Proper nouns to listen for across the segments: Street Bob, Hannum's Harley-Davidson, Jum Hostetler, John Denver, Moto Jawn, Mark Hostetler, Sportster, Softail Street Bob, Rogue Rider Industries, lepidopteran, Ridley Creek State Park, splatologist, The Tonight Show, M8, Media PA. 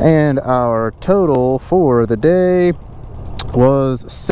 and our total for the day was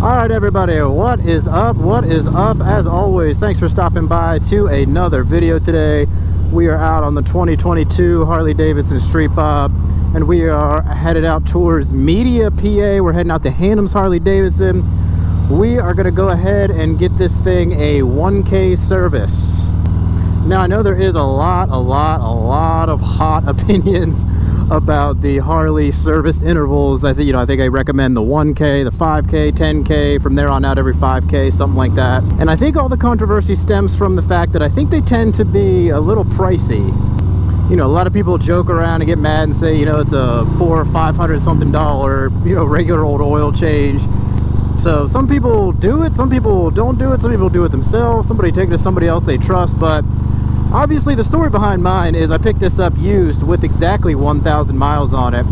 Alright everybody, what is up? What is up? As always, thanks for stopping by to another video today. We are out on the 2022 Harley-Davidson Street Bob, and we are headed out towards Media PA. We're heading out to Hannum's Harley-Davidson. We are going to go ahead and get this thing a 1K service. Now I know there is a lot of hot opinions about the Harley service intervals. I think I recommend the 1K, the 5K, 10K, from there on out every 5K, something like that. And I think all the controversy stems from the fact that I think they tend to be a little pricey. You know, a lot of people joke around and get mad and say, you know, it's a $400 or $500 something, you know, regular old oil change. So some people do it, some people don't do it, some people do it themselves, somebody take it to somebody else they trust. But obviously the story behind mine is I picked this up used with exactly 1,000 miles on it.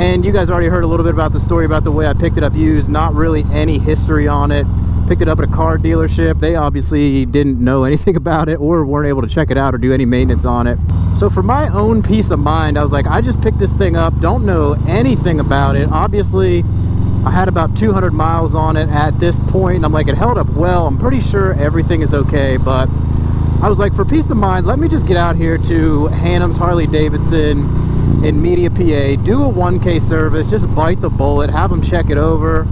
And you guys already heard a little bit about the story about the way I picked it up used, not really any history on it. Picked it up at a car dealership. They obviously didn't know anything about it or weren't able to check it out or do any maintenance on it. So for my own peace of mind, I was like, I just picked this thing up, don't know anything about it. Obviously I had about 200 miles on it at this point, and I'm like, it held up well, I'm pretty sure everything is okay. But I was like, for peace of mind, let me just get out here to Hannum's Harley-Davidson in Media PA, do a 1K service, just bite the bullet, have them check it over,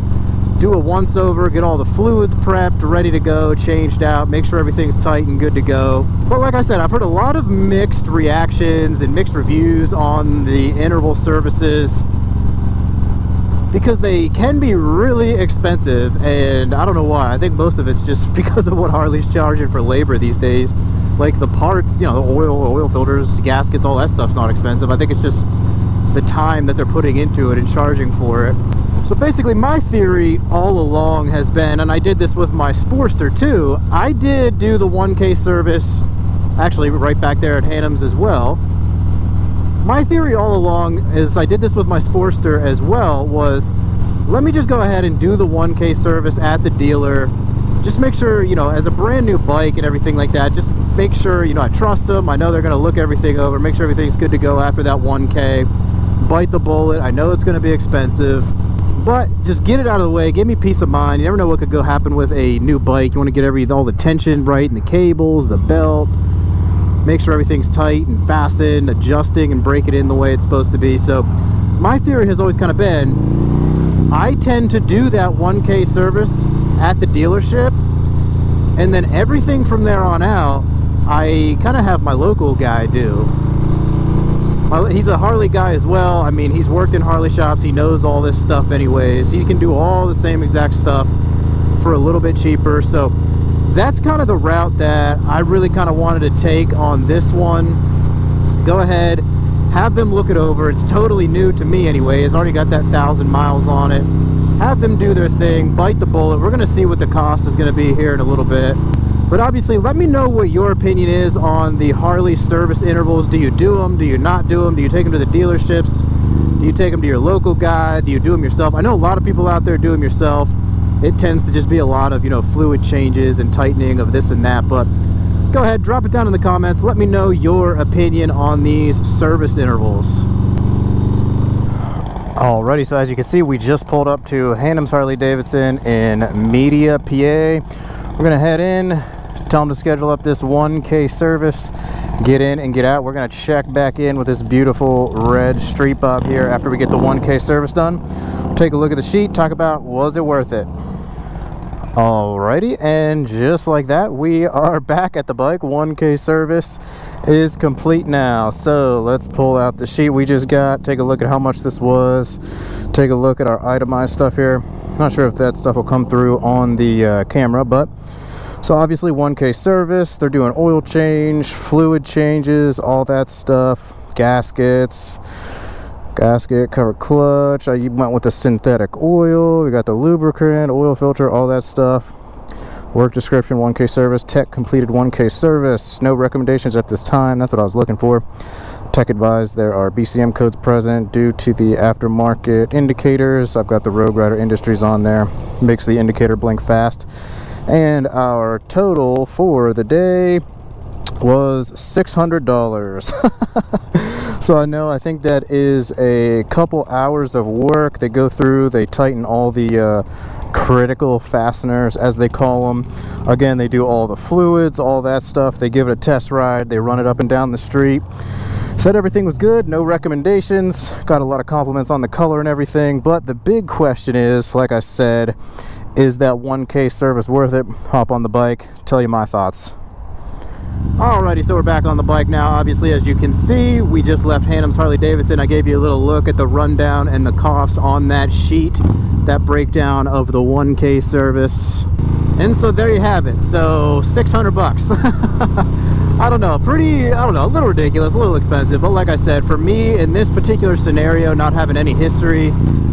do a once over, get all the fluids prepped, ready to go, changed out, make sure everything's tight and good to go. But like I said, I've heard a lot of mixed reactions and mixed reviews on the interval services because they can be really expensive, and I don't know why. I think most of it's just because of what Harley's charging for labor these days. Like the parts, you know, the oil filters, gaskets, all that stuff's not expensive. I think it's just the time that they're putting into it and charging for it. So basically my theory all along has been, and I did this with my Sportster too, I did do the 1K service actually right back there at Hannum's as well. My theory all along is I did this with my Sportster as well, was let me just go ahead and do the 1K service at the dealer. Just make sure, you know, as a brand new bike and everything like that, just make sure, you know, I trust them. I know they're going to look everything over, make sure everything's good to go after that 1K. Bite the bullet. I know it's going to be expensive, but just get it out of the way, give me peace of mind. You never know what could go happen with a new bike. You want to get all the tension right and the cables, the belt, make sure everything's tight and fastened, adjusting and break it in the way it's supposed to be. So my theory has always kind of been, I tend to do that 1K service at the dealership, and then everything from there on out I kind of have my local guy do. He's a Harley guy as well. I mean, he's worked in Harley shops, he knows all this stuff anyways. He can do all the same exact stuff for a little bit cheaper. So that's kind of the route that I really kind of wanted to take on this one. Go ahead, have them look it over. It's totally new to me anyway. It's already got that 1,000 miles on it. Have them do their thing, bite the bullet. We're going to see what the cost is going to be here in a little bit. But obviously, let me know what your opinion is on the Harley service intervals. Do you do them? Do you not do them? Do you take them to the dealerships? Do you take them to your local guy? Do you do them yourself? I know a lot of people out there do them yourself. It tends to just be a lot of, you know, fluid changes and tightening of this and that. But go ahead, drop it down in the comments. Let me know your opinion on these service intervals. Alrighty, so as you can see, we just pulled up to Hannum's Harley-Davidson in Media, PA. We're going to head in, tell them to schedule up this 1K service, get in and get out. We're going to check back in with this beautiful red Street Bob here after we get the 1K service done. We'll take a look at the sheet, talk about was it worth it. Alrighty, and just like that, we are back at the bike. 1K service is complete now. So let's pull out the sheet we just got, take a look at how much this was, take a look at our itemized stuff here. Not sure if that stuff will come through on the camera, but so obviously 1K service, they're doing oil change, fluid changes, all that stuff, gaskets, gasket cover, clutch. I went with the synthetic oil. We got the lubricant, oil filter, all that stuff. Work description, 1K service. Tech completed 1K service. No recommendations at this time. That's what I was looking for. Tech advised there are BCM codes present due to the aftermarket indicators. I've got the Rogue Rider Industries on there. Makes the indicator blink fast. And our total for the day was $600. So I know, I think that is a couple hours of work. They go through, they tighten all the critical fasteners, as they call them. Again, they do all the fluids, all that stuff. They give it a test ride, they run it up and down the street. Said everything was good, no recommendations, got a lot of compliments on the color and everything. But the big question is, like I said, is that 1K service worth it? Hop on the bike, tell you my thoughts. Alrighty, so we're back on the bike now. Obviously, as you can see, we just left Hannum's Harley-Davidson. I gave you a little look at the rundown and the cost on that sheet, that breakdown of the 1K service. And so there you have it. So $600. I don't know, I don't know, a little ridiculous, a little expensive. But like I said, for me in this particular scenario, not having any history,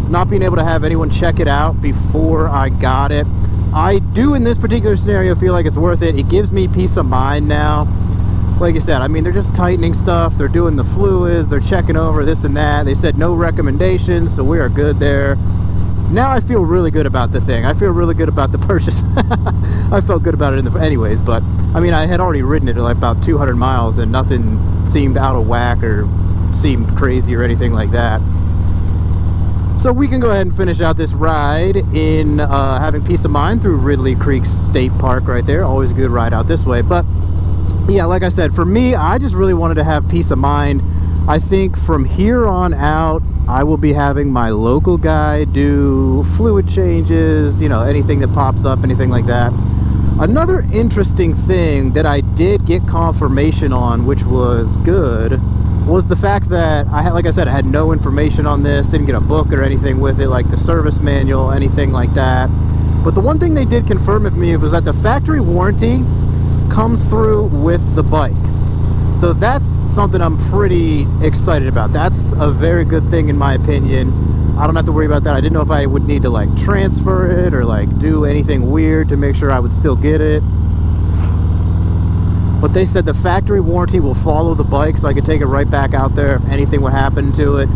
not being able to have anyone check it out before I got it, I do in this particular scenario feel like it's worth it. It gives me peace of mind now. Like I said, I mean, they're just tightening stuff, they're doing the fluids, they're checking over this and that. They said no recommendations, so we are good there. Now I feel really good about the thing. I feel really good about the purchase. I felt good about it anyways, but I mean, I had already ridden it like about 200 miles and nothing seemed out of whack or seemed crazy or anything like that. So we can go ahead and finish out this ride in having peace of mind through Ridley Creek State Park right there. Always a good ride out this way. But yeah, like I said, for me, I just really wanted to have peace of mind. I think from here on out, I will be having my local guy do fluid changes, you know, anything that pops up, anything like that. Another interesting thing that I did get confirmation on, which was good, was the fact that I had, like I said, I had no information on this, didn't get a book or anything with it, like the service manual, anything like that. But the one thing they did confirm with me was that the factory warranty comes through with the bike. So that's something I'm pretty excited about. That's a very good thing in my opinion. I don't have to worry about that. I didn't know if I would need to like transfer it or like do anything weird to make sure I would still get it. But they said the factory warranty will follow the bike, so I could take it right back out there. If anything would happen to it,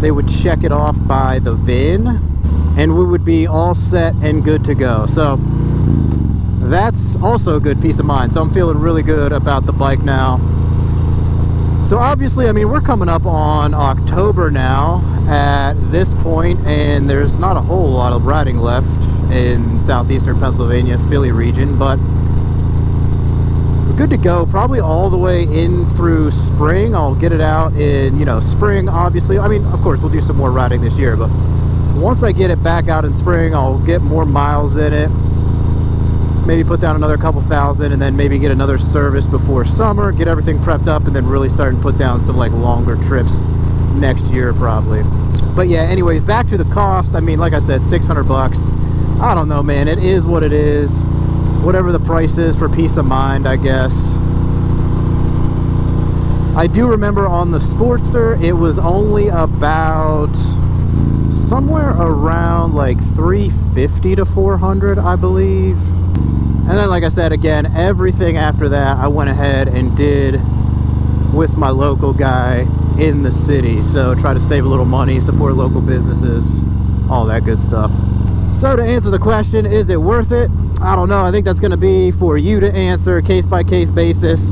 they would check it off by the VIN and we would be all set and good to go. So that's also a good peace of mind. So I'm feeling really good about the bike now. So obviously, I mean, we're coming up on October now at this point, and there's not a whole lot of riding left in southeastern Pennsylvania, Philly region, but good to go probably all the way in through spring. I'll get it out in, you know, spring obviously. I mean, of course we'll do some more riding this year, but once I get it back out in spring, I'll get more miles in it, maybe put down another couple thousand, and then maybe get another service before summer, get everything prepped up, and then really start and put down some like longer trips next year probably. But yeah, anyways, back to the cost. I mean, like I said, $600. I don't know, man, it is what it is. Whatever the price is for peace of mind, I guess. I do remember on the Sportster, it was only about somewhere around like $350 to $400, I believe. And then, like I said, again, everything after that, I went ahead and did with my local guy in the city. So try to save a little money, support local businesses, all that good stuff. So to answer the question, is it worth it? I don't know. I think that's going to be for you to answer, case by case basis.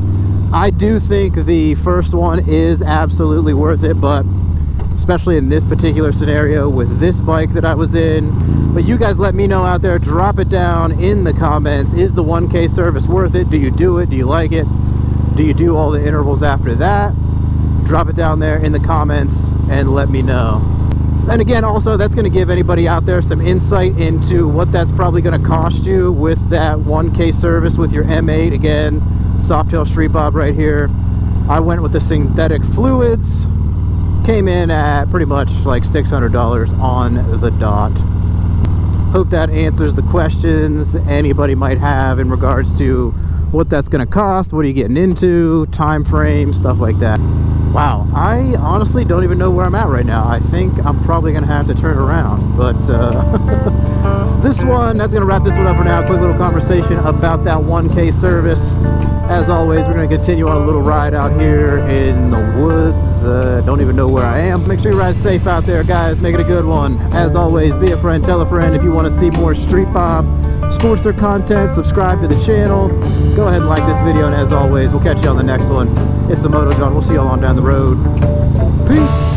I do think the first one is absolutely worth it, but especially in this particular scenario with this bike that I was in. But you guys let me know out there. Drop it down in the comments. Is the 1K service worth it? Do you do it? Do you like it? Do you do all the intervals after that? Drop it down there in the comments and let me know. And again, also, that's going to give anybody out there some insight into what that's probably going to cost you with that 1K service with your M8. Again, Softail Street Bob right here. I went with the synthetic fluids. Came in at pretty much like $600 on the dot. Hope that answers the questions anybody might have in regards to what that's going to cost, what are you getting into, time frame, stuff like that. Wow, I honestly don't even know where I'm at right now. I think I'm probably going to have to turn around, but this one, that's going to wrap this one up for now. Quick little conversation about that 1K service. As always, we're going to continue on a little ride out here in the woods. Don't even know where I am. Make sure you ride safe out there, guys. Make it a good one. As always, be a friend, tell a friend. If you want to see more Street Bob Sportster content, subscribe to the channel. Go ahead and like this video, and as always, we'll catch you on the next one. It's the Moto Jawn. We'll see you all on down the road. Peace.